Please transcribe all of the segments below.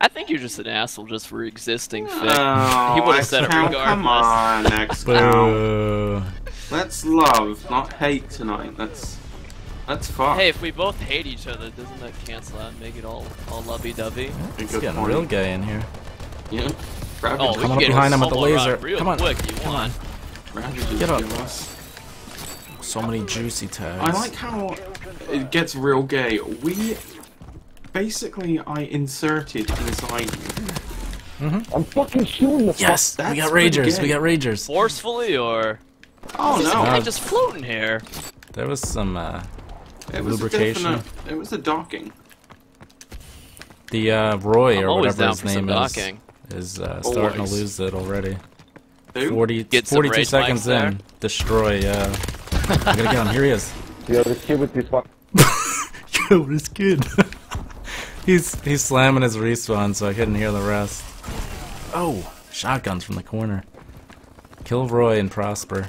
I think you're just an asshole just for existing. Oh, he would have said it regardless. Come on, Xcal. Let's love, not hate tonight. That's fun. Hey, if we both hate each other, doesn't that cancel out and make it all lovey-dovey? Let's get a real guy in here. Yeah. Roger, oh, come up behind him with the laser. Come on, quick, you won. Roger, get up. So many juicy tags. I like how it gets real gay. We basically, I inserted inside you. Mm-hmm. I'm fucking shooting the fuck. Yes, we got ragers. Forcefully or? Oh no! I just floating here. There was some lubrication. It was a docking. The Roy or whatever his name is starting to lose it already. 42 seconds in. Destroy. I'm gonna get him. Here he is. Yo, this kid with respawn. Yo, this kid. He's slamming his respawn, so I couldn't hear the rest. Oh, shotguns from the corner. Kill Roy and Prosper.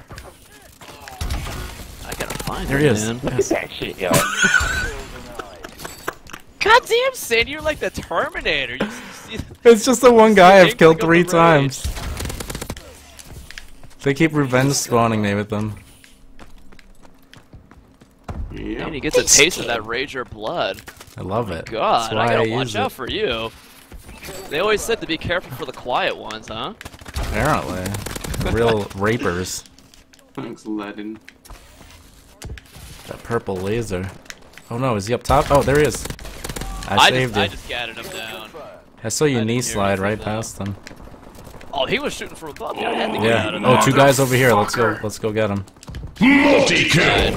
There he is. Look at that shit, yo. Goddamn, Sandy, you're like the Terminator. It's just the one guy I've killed 3 times. They keep revenge spawning me with them. Yeah. And he gets a taste of that rager blood. I love it. God, I gotta watch out for you. They always said to be careful for the quiet ones, huh? Apparently, the real rapers. Thanks, Ledin. That purple laser. Oh no, is he up top? Oh, there he is. I saved him. I just gatted him down. I saw your knee slide right past him. Oh, he was shooting from above. I had to get out of there. Oh, 2 guys over here. Let's go get him. Multi-kill.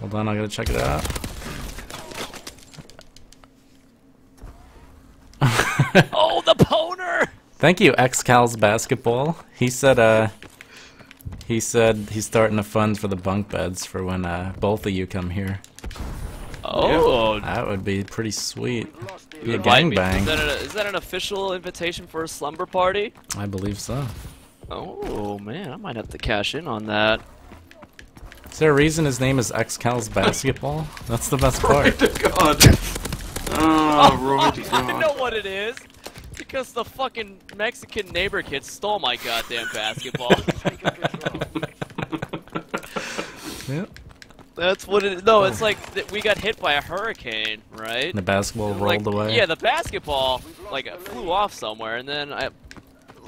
Hold on, I gotta check it out. Oh, the poner! Thank you, Xcal's basketball. He said he's starting a fund for the bunk beds for when both of you come here. Oh, yeah, that would be pretty sweet. Be a gangbang. Is that an official invitation for a slumber party? I believe so. Oh man, I might have to cash in on that. Is there a reason his name is Xcal's basketball? That's the best part. Oh God! Oh, I know what it is. Because the fucking Mexican neighbor kid stole my goddamn basketball. Yep. That's what it is. No, it's like we got hit by a hurricane, right? And the basketball rolled away. Yeah, the basketball like flew off somewhere, and then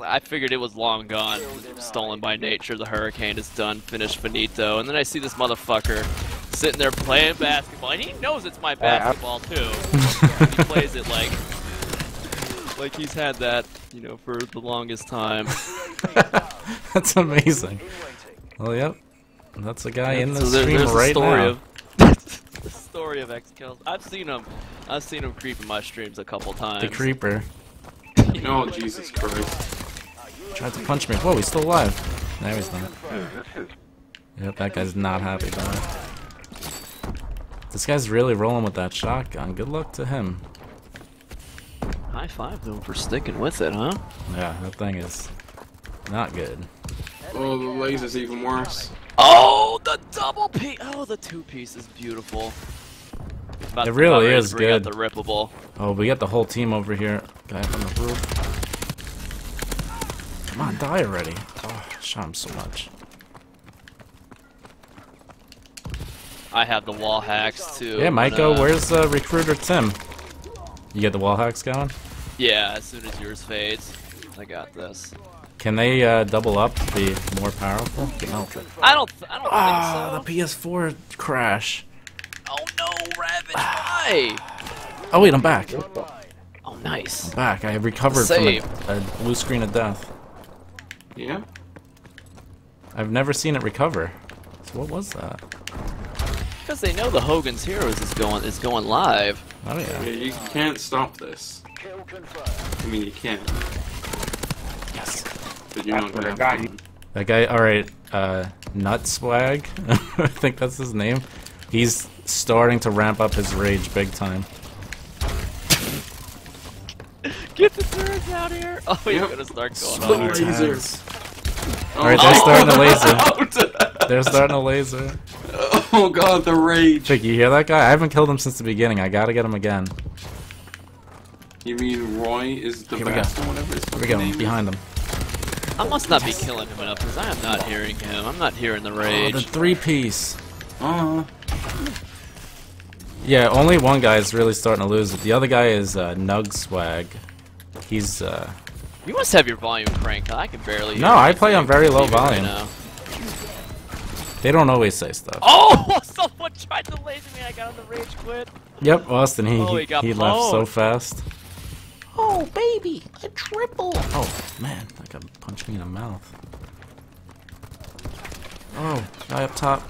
I figured it was long gone, stolen by nature. The hurricane is done, finished, finito. And then I see this motherfucker sitting there playing basketball, and he knows it's my basketball too. He plays it like. Like he's had that, you know, for the longest time. That's amazing. Well, yep. That's the guy in the stream right now. The story of Xcal. I've seen him creep in my streams a couple times. The creeper. Oh, Jesus Christ. Tried to punch me. Whoa, he's still alive. Now he's not. Yep, that guy's not happy about it. This guy's really rolling with that shotgun. Good luck to him. High five though for sticking with it, huh? Yeah, that thing is not good. Oh, the laser's even worse. Oh, the double piece! Oh, the 2-piece is beautiful. It really is good. The rippable. Oh, we got the whole team over here. Guy from the roof. Come on, die already! Oh, I shot him so much. I have the wall hacks too. Yeah, Maiko, where's recruiter Tim? You get the wall hacks going? Yeah, as soon as yours fades, I got this. Can they double up to be more powerful? No. I don't think so. Ah, the PS4 crash. Oh no, Ravage! Why? Oh wait, I'm back. Oh nice. I'm back. I recovered from a blue screen of death. Yeah. I've never seen it recover. So what was that? Because they know the Hogan's Heroes is going live. Oh yeah. You can't stop this. I mean, you can. Yes. But you're not gonna die. That guy, alright, Nut Swag. I think that's his name. He's starting to ramp up his rage big time. Get the turrets out here! Oh, he's gonna start going on. Alright, they're starting to laser. They're starting to laser. Oh god, the rage! Trick, you hear that guy? I haven't killed him since the beginning. I gotta get him again. You mean Roy is the best or whatever his fucking name is? Behind them. I must not be killing him enough because I am not hearing him. I'm not hearing the rage. Oh, the three-piece. Yeah, only one guy is really starting to lose it. The other guy is Nug Swag. He's You must have your volume cranked. I can barely hear. No, I play on very low volume. Right now. They don't always say stuff. Oh! Someone tried to laser me and I got on the rage quit. Yep, Austin, he left so fast. Oh, baby! A triple! Oh, man. That guy punched me in the mouth. Oh, guy up top.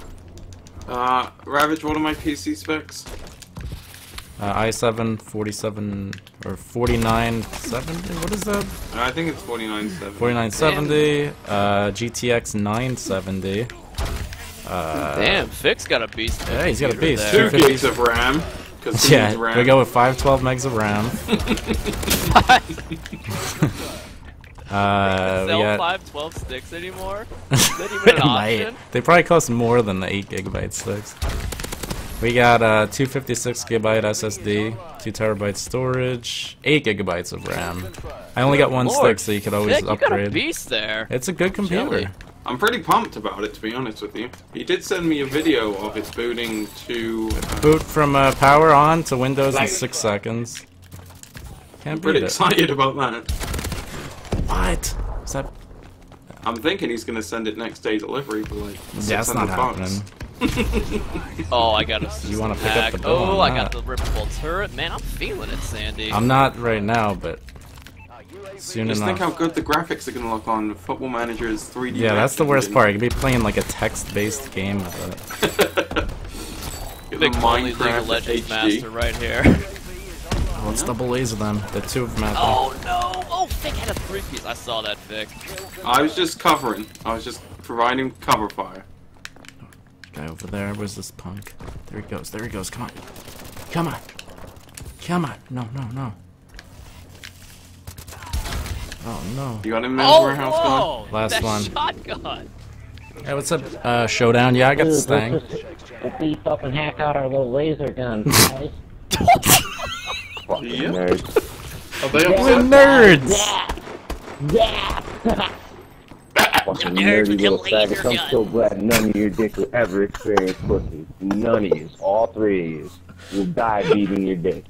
Ravage, what are my PC specs? i7, 47, or 4970? What is that? I think it's 4970. 4970, GTX 970. Damn, Fix got a beast. Yeah, he's got a beast. 2 gigs of RAM. Yeah, RAM. We go with 512 megs of RAM. Sell 512 sticks anymore? Is that even an option? They probably cost more than the 8 GB sticks. We got 256 GB SSD, 2 TB storage, 8 GB of RAM. I only got one stick, so you could always upgrade. You got a beast there. It's a good computer. Jelly. I'm pretty pumped about it, to be honest with you. He did send me a video of it booting to... boot from power on to Windows in 6 seconds. Can't beat it. Pretty excited about that. What? Is that... I'm thinking he's going to send it next day delivery for like $600. Happening. Oh, I got a... You want to pick up the bill? Oh, I got the rippable turret. Man, I'm feeling it, Sandy. I'm not right now, but... Soon enough. Just think how good the graphics are going to look on Football Manager's 3D. Yeah, that's the worst part. You could be playing like a text-based game with it. Big Minecraft League of Legends HD. Master right here. Oh, let's double laser them. The two of them out there. Oh no! Oh, Vic had a three-piece. I saw that, Vic. I was just covering. I was just providing cover fire. Guy over there. Where's this punk? There he goes. There he goes. Come on. Come on. Come on. No, no, no. Oh no. You got him in the warehouse gone? Last that one. Shotgun. Hey, what's up, Showdown? Yeah, I got this thing. We'll beef up and hack out our little laser guns, guys. Fucking nerds. We're nerds! Yeah! Fucking nerds, you little faggots. I'm so glad none of you dicks will ever experience pussy. None of you. All three of you will die beating your dick.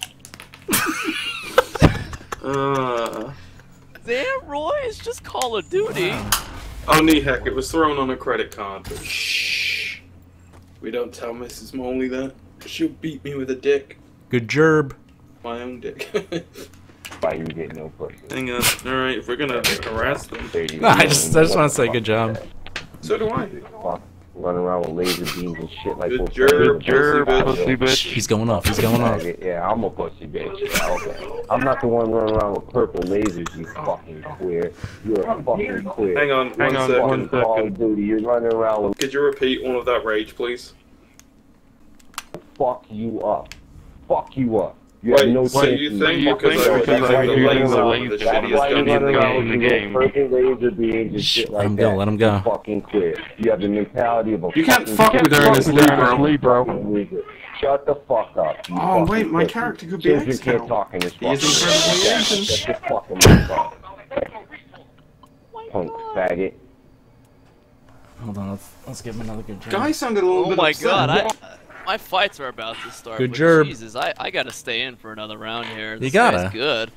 Damn, Roy, it's just Call of Duty. Oh, Nehek, it was thrown on a credit card. But shh. We don't tell Mrs. Moley that. She'll beat me with a dick. Good gerb. My own dick. Why you get no pussy? Hang on. Alright, if we're gonna harass them. No, I just want to say good job. So do I. Run around with laser beams and shit like that. Good bitch. He's going off. He's going off. Yeah, I'm a pussy bitch. Okay. I'm not the one running around with purple lasers. You fucking queer. You're a fucking queer. Hang on, hang on, one second. Call of Duty. You're running around with. Could you repeat all of that rage, please? Fuck you up. Fuck you up. You have no chance. You think you could let him go. Fucking quit. You have the mentality of a. You can't fuck with her in this league, bro. Shut the fuck up. Oh wait, my character could be Xcal. Can't talk in this fucking punk faggot. Hold on, let's give him another good job. Guy sounded a little bit. Oh my god, my fights are about to start. Good job. Jesus, I gotta stay in for another round here. This guy's good.